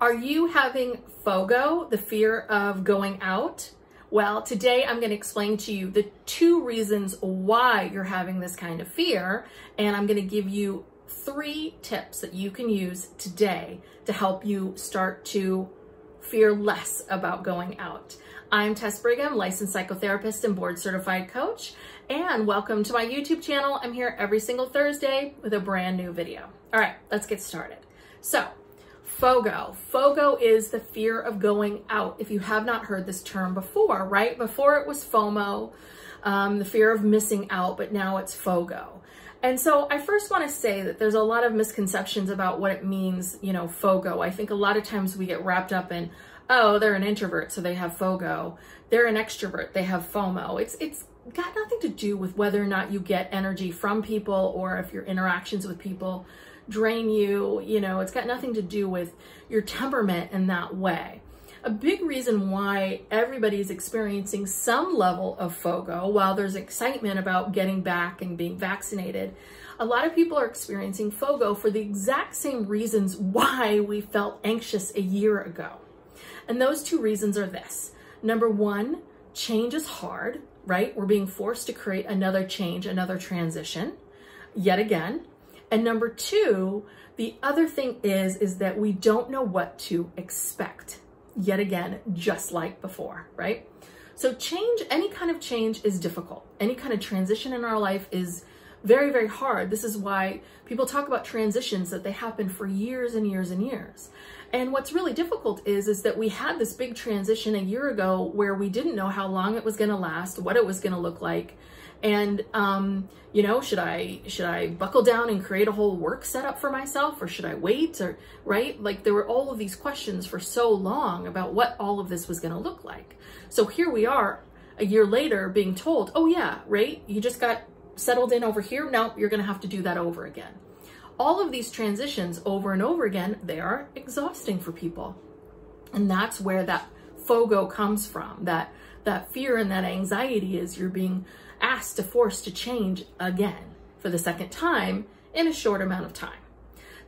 Are you having FOGO, the fear of going out? Well, today I'm going to explain to you the two reasons why you're having this kind of fear, and I'm going to give you 3 tips that you can use today to help you start to fear less about going out. I'm Tess Brigham, licensed psychotherapist and board certified coach, and welcome to my YouTube channel. I'm here every single Thursday with a brand new video. All right, let's get started. So, FOGO. FOGO is the fear of going out. If you have not heard this term before, right? Before it was FOMO, the fear of missing out, but now it's FOGO. And so I first want to say that there's a lot of misconceptions about what it means, you know, FOGO. I think a lot of times we get wrapped up in, oh, they're an introvert, so they have FOGO. They're an extrovert, they have FOMO. It's got nothing to do with whether or not you get energy from people or if your interactions with people drain you, you know, it's got nothing to do with your temperament in that way. A big reason why everybody's experiencing some level of FOGO, while there's excitement about getting back and being vaccinated, a lot of people are experiencing FOGO for the exact same reasons why we felt anxious a year ago. And those 2 reasons are this. Number 1, change is hard, right? We're being forced to create another change, another transition, yet again. And number 2, the other thing is that we don't know what to expect. Yet again, just like before, right? So change, any kind of change is difficult. Any kind of transition in our life is very, very hard. This is why people talk about transitions, that they happen for years and years and years. And what's really difficult is that we had this big transition a year ago where we didn't know how long it was going to last, what it was going to look like. And, you know, should I buckle down and create a whole work setup for myself, or should I wait, or right? Like there were all of these questions for so long about what all of this was going to look like. So here we are a year later being told, oh yeah, right? You just got settled in over here. Now you're going to have to do that over again. All of these transitions over and over again, they are exhausting for people. And that's where that FOGO comes from, that fear and that anxiety is you're being asked to force to change again for the second time in a short amount of time.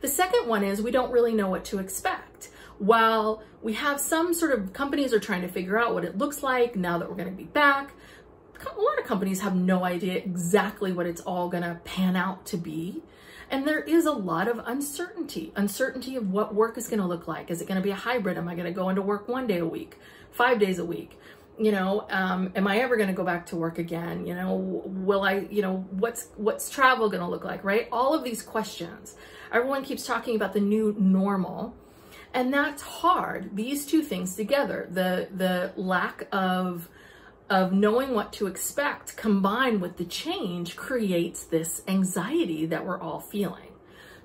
The second one is we don't really know what to expect. While we have some sort of companies are trying to figure out what it looks like now that we're going to be back, a lot of companies have no idea exactly what it's all going to pan out to be. And there is a lot of uncertainty of what work is going to look like. Is it going to be a hybrid? Am I going to go into work 1 day a week, 5 days a week? You know, am I ever going to go back to work again? You know, will I, you know, what's travel going to look like, right? All of these questions. Everyone keeps talking about the new normal, and that's hard. These 2 things together, the lack of knowing what to expect combined with the change creates this anxiety that we're all feeling.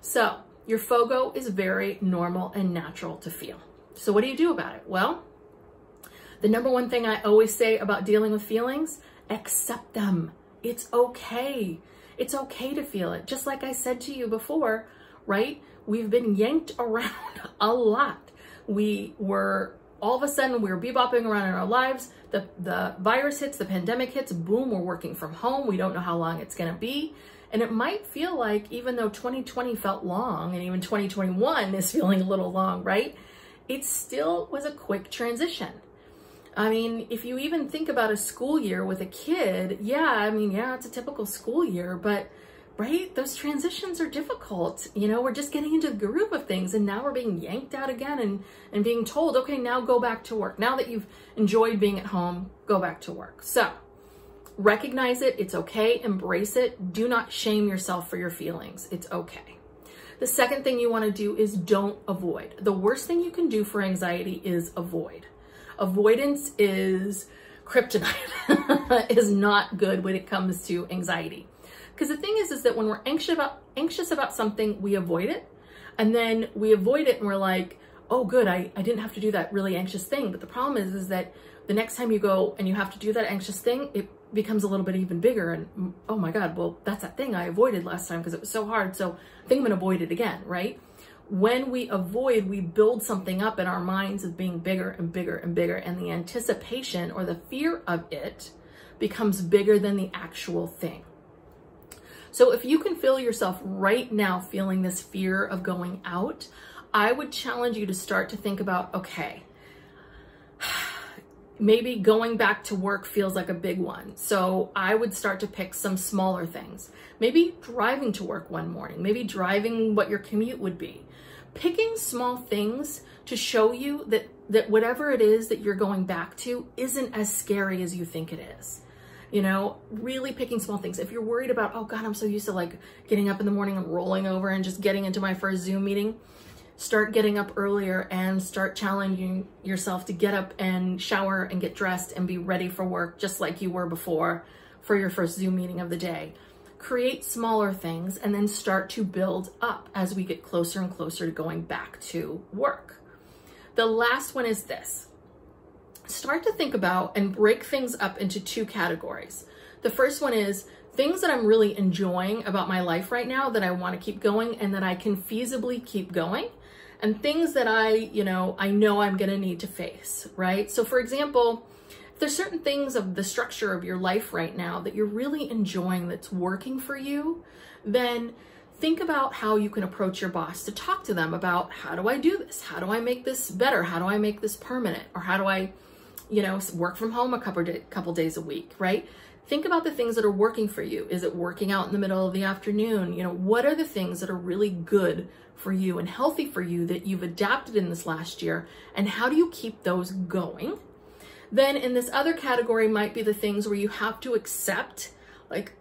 So your FOGO is very normal and natural to feel. So what do you do about it? Well, the number 1 thing I always say about dealing with feelings, accept them. It's okay. It's okay to feel it. Just like I said to you before, right? We've been yanked around a lot. All of a sudden we were bebopping around in our lives. The virus hits, the pandemic hits, boom, we're working from home. We don't know how long it's going to be. And it might feel like even though 2020 felt long and even 2021 is feeling a little long, right? It still was a quick transition. I mean, if you even think about a school year with a kid, yeah, it's a typical school year, but right, those transitions are difficult. You know, we're just getting into the groove of things, and now we're being yanked out again and being told, okay, now go back to work. Now that you've enjoyed being at home, go back to work. So recognize it, it's okay, embrace it. Do not shame yourself for your feelings, it's okay. The second thing you wanna do is don't avoid. The worst thing you can do for anxiety is avoid. Avoidance is kryptonite, is not good when it comes to anxiety. Because the thing is that when we're anxious about something, we avoid it. And then we avoid it and we're like, oh good, I didn't have to do that really anxious thing. But the problem is that the next time you go and you have to do that anxious thing, it becomes a little bit even bigger. And oh my God, well, that's that thing I avoided last time because it was so hard. So I think I'm gonna avoid it again, right? When we avoid, we build something up in our minds of being bigger and bigger and bigger, and the anticipation or the fear of it becomes bigger than the actual thing. So if you can feel yourself right now feeling this fear of going out, I would challenge you to start to think about, okay, maybe going back to work feels like a big one. So I would start to pick some smaller things. Maybe driving to work one morning, maybe driving what your commute would be. Picking small things to show you that whatever it is that you're going back to isn't as scary as you think it is. You know, really picking small things. If you're worried about, oh God, I'm so used to like getting up in the morning and rolling over and just getting into my first Zoom meeting, start getting up earlier and start challenging yourself to get up and shower and get dressed and be ready for work just like you were before for your first Zoom meeting of the day. Create smaller things and then start to build up as we get closer and closer to going back to work. The last one is this. Start to think about and break things up into two categories. The first one is things that I'm really enjoying about my life right now that I want to keep going and that I can feasibly keep going, and things that I know I'm going to need to face, right? So for example, if there's certain things of the structure of your life right now that you're really enjoying that's working for you, then think about how you can approach your boss to talk to them about, how do I do this? How do I make this better? How do I make this permanent? Or how do I, you know, work from home a couple days a week, right? Think about the things that are working for you. Is it working out in the middle of the afternoon? You know, what are the things that are really good for you and healthy for you that you've adapted in this last year? And how do you keep those going? Then in this other category might be the things where you have to accept, like,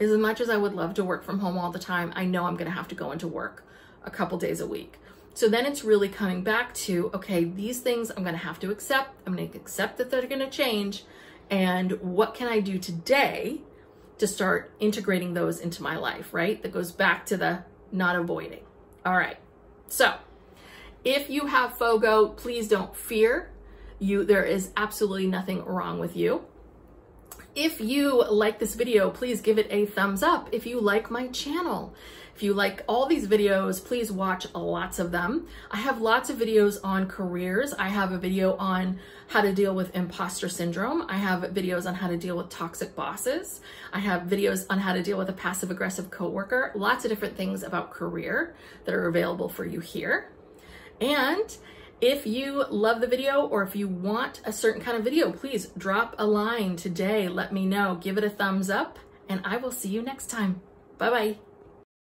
as much as I would love to work from home all the time, I know I'm going to have to go into work a couple days a week. So then it's really coming back to, okay, these things I'm going to have to accept. I'm going to accept that they're going to change. And what can I do today to start integrating those into my life, right? That goes back to the not avoiding. All right. So if you have FOGO, please don't fear. There is absolutely nothing wrong with you. If you like this video, please give it a thumbs up. If you like my channel, if you like all these videos, please watch lots of them. I have lots of videos on careers. I have a video on how to deal with imposter syndrome. I have videos on how to deal with toxic bosses. I have videos on how to deal with a passive aggressive coworker. Lots of different things about career that are available for you here. And if you love the video or if you want a certain kind of video, please drop a line today. Let me know. Give it a thumbs up and I will see you next time. Bye-bye.